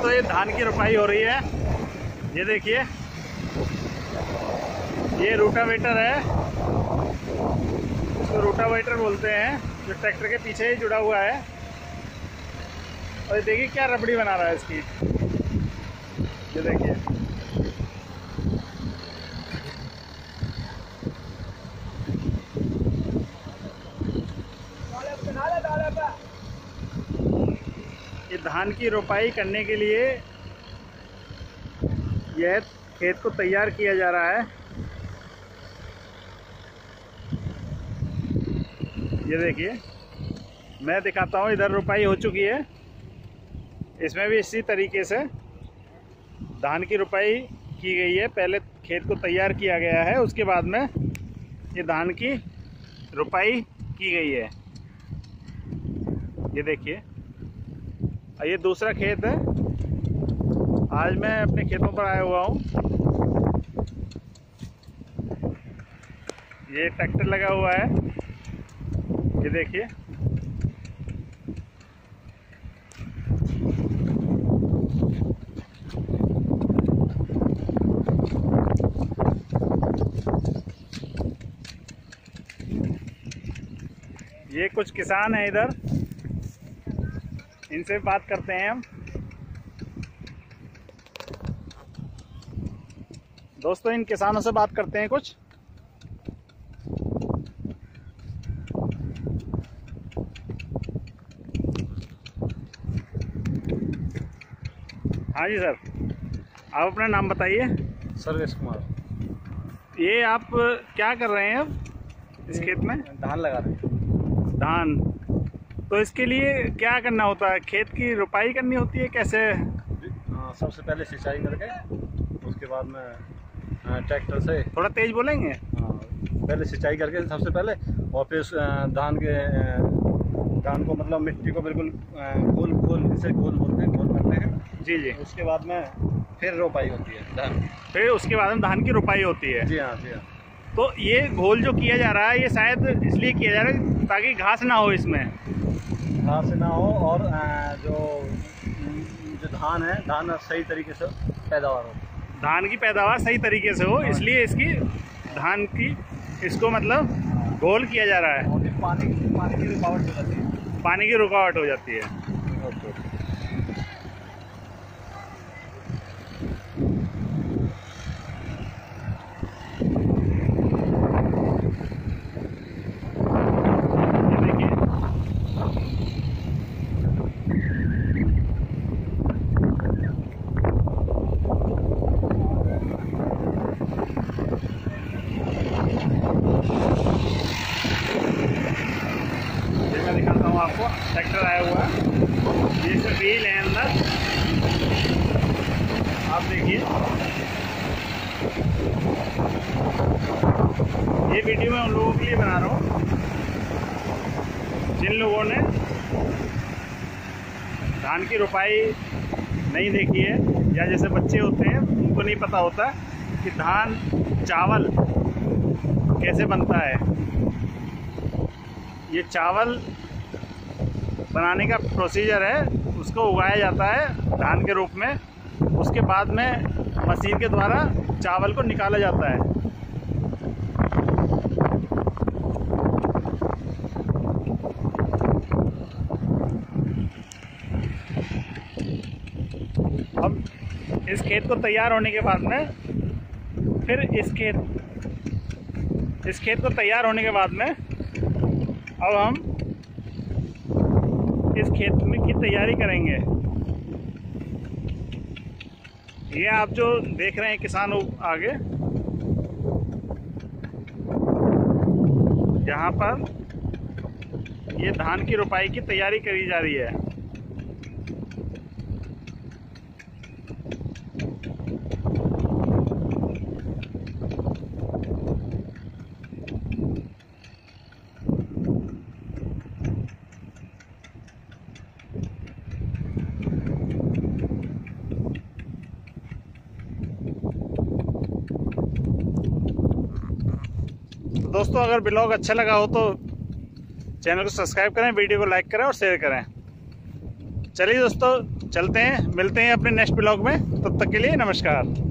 दोस्तों ये धान की रोपाई हो रही है। ये देखिए ये रोटावेटर है, इसको रोटावेटर बोलते हैं, जो ट्रैक्टर के पीछे ही जुड़ा हुआ है। और ये देखिए क्या रबड़ी बना रहा है इसकी, ये देखिए। ये धान की रोपाई करने के लिए यह खेत को तैयार किया जा रहा है। ये देखिए मैं दिखाता हूँ, इधर रोपाई हो चुकी है, इसमें भी इसी तरीके से धान की रोपाई की गई है। पहले खेत को तैयार किया गया है, उसके बाद में ये धान की रोपाई की गई है। ये देखिए ये दूसरा खेत है। आज मैं अपने खेतों पर आया हुआ हूँ। ये ट्रैक्टर लगा हुआ है, ये देखिए। ये कुछ किसान हैं इधर, इनसे बात करते हैं हम। दोस्तों इन किसानों से बात करते हैं कुछ। हाँ जी सर, आप अपना नाम बताइए। सर्वेश कुमार। ये आप क्या कर रहे हैं अब इस खेत में? धान लगा रहे हैं। धान, तो इसके लिए क्या करना होता है? खेत की रोपाई करनी होती है, कैसे? सबसे पहले सिंचाई करके, उसके बाद में ट्रैक्टर से, थोड़ा तेज बोलेंगे। पहले सिंचाई करके सबसे पहले, और फिर धान के धान को मतलब मिट्टी को बिल्कुल गोल गोल, इसे गोल बोलते हैं, गोल करते हैं। जी जी। उसके बाद में फिर रोपाई होती है धान, फिर उसके बाद में धान की रोपाई होती है। जी हाँ, जी हाँ। तो ये घोल जो किया जा रहा है, ये शायद इसलिए किया जा रहा है ताकि घास ना हो, इसमें घास ना हो, और जो धान है, धान सही तरीके से पैदावार हो, धान की पैदावार सही तरीके से हो, इसलिए इसकी धान की इसको मतलब घोल किया जा रहा है। पानी की रुकावट हो जाती है, पानी की रुकावट हो जाती है। आपको ट्रैक्टर आया हुआ है, ये सब व्हील है अंदर, आप देखिए। ये वीडियो मैं उन लोगों के लिए बना रहा हूँ जिन लोगों ने धान की रोपाई नहीं देखी है, या जैसे बच्चे होते हैं उनको नहीं पता होता कि धान चावल कैसे बनता है। ये चावल बनाने का प्रोसीजर है, उसको उगाया जाता है धान के रूप में, उसके बाद में मशीन के द्वारा चावल को निकाला जाता है। अब इस खेत को तैयार होने के बाद में फिर इस खेत को तैयार होने के बाद में अब हम इस खेत में की तैयारी करेंगे। ये आप जो देख रहे हैं किसान आगे, यहाँ पर ये धान की रोपाई की तैयारी करी जा रही है। दोस्तों अगर ब्लॉग अच्छा लगा हो तो चैनल को सब्सक्राइब करें, वीडियो को लाइक करें और शेयर करें। चलिए दोस्तों। चलते हैं, मिलते हैं अपने नेक्स्ट ब्लॉग में, तब तक के लिए नमस्कार।